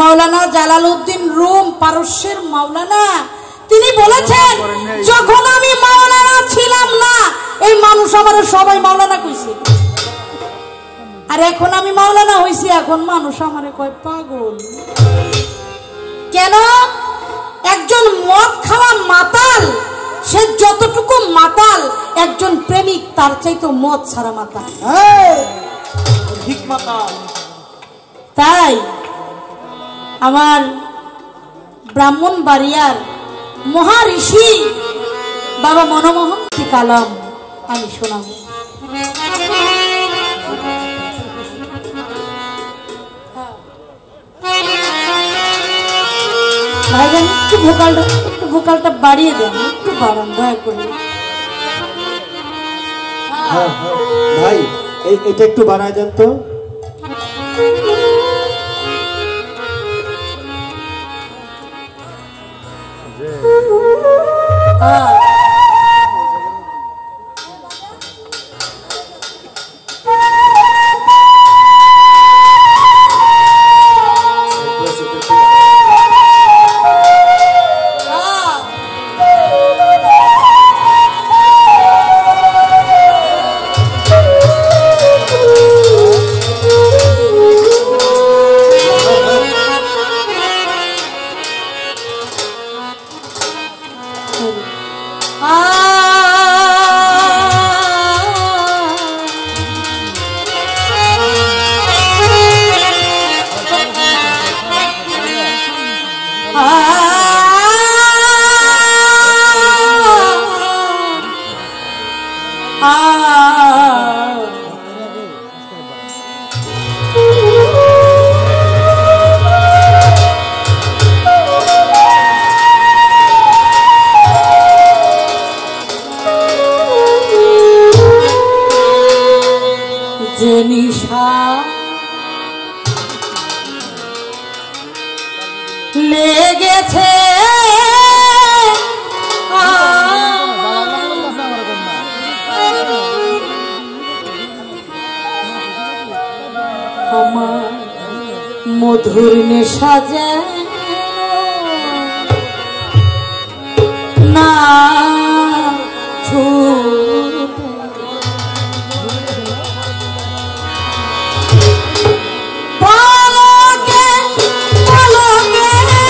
मौलाना Jalaluddin room পারস্যের মৌলানা তিনি বলেছেন যখন আমি মৌলানা ছিলাম না এই মানুষ আমারে সবাই মৌলানা কইছে আর এখন আমি মৌলানা হইছি এখন মানুষ আমারে কয় পাগল কেন একজন মদ খাওয়া মাতাল সে যতটুকু মাতাল একজন প্রেমিক তার চাইতে মদ ছাড়া মাতাল ঠিক মাতাল তাই আমার ব্রাহ্মণবাড়িয়ার মহা ঋষি বাবা মনমোহন জি কালাম আমি শোনাব ভাইজান একটু ভোকালটা বাড়িয়ে দেন একটু বাড়ান দয়া করে ভাই এটা একটু বাড়ায় দেন তো মধুর নেশা যেন না ছুটে পলকে পলকে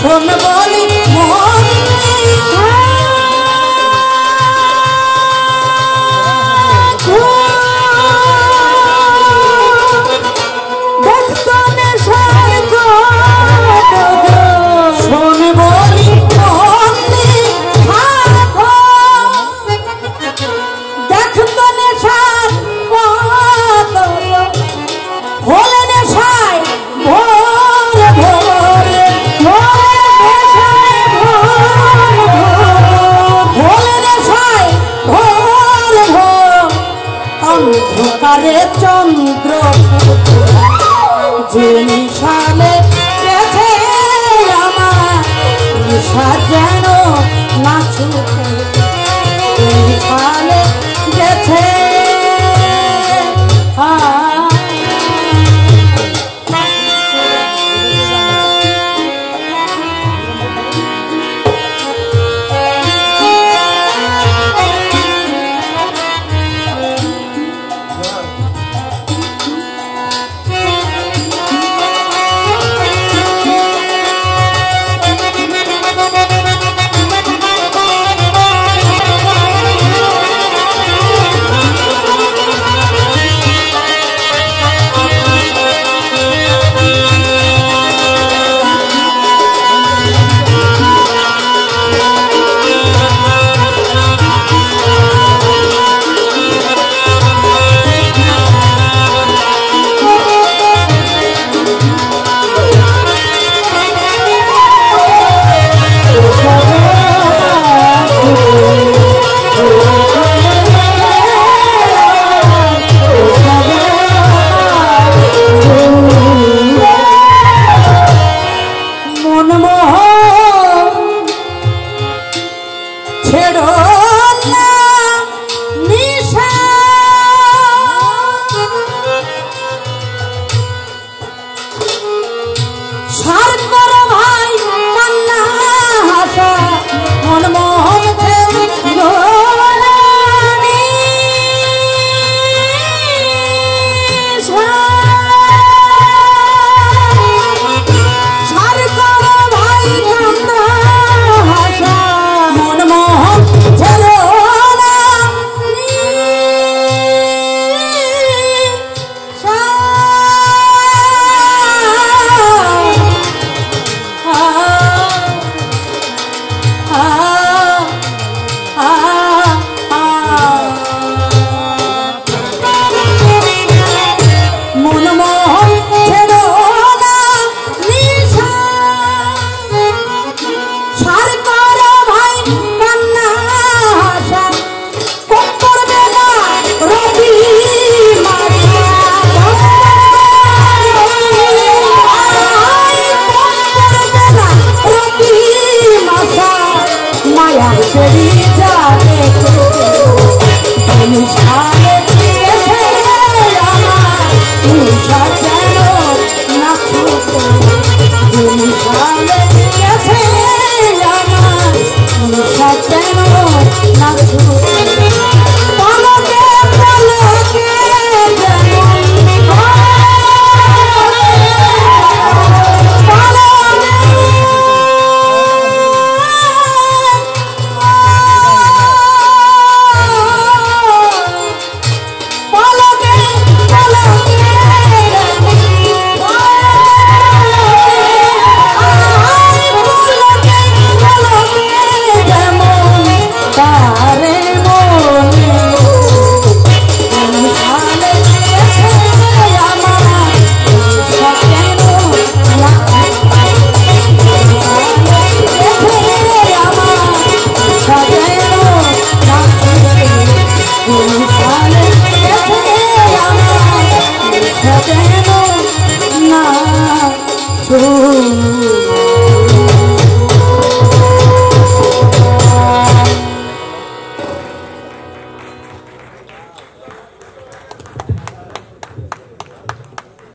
सुन बोली चंद्र जे निशाने निशा जान नाचुकाले ना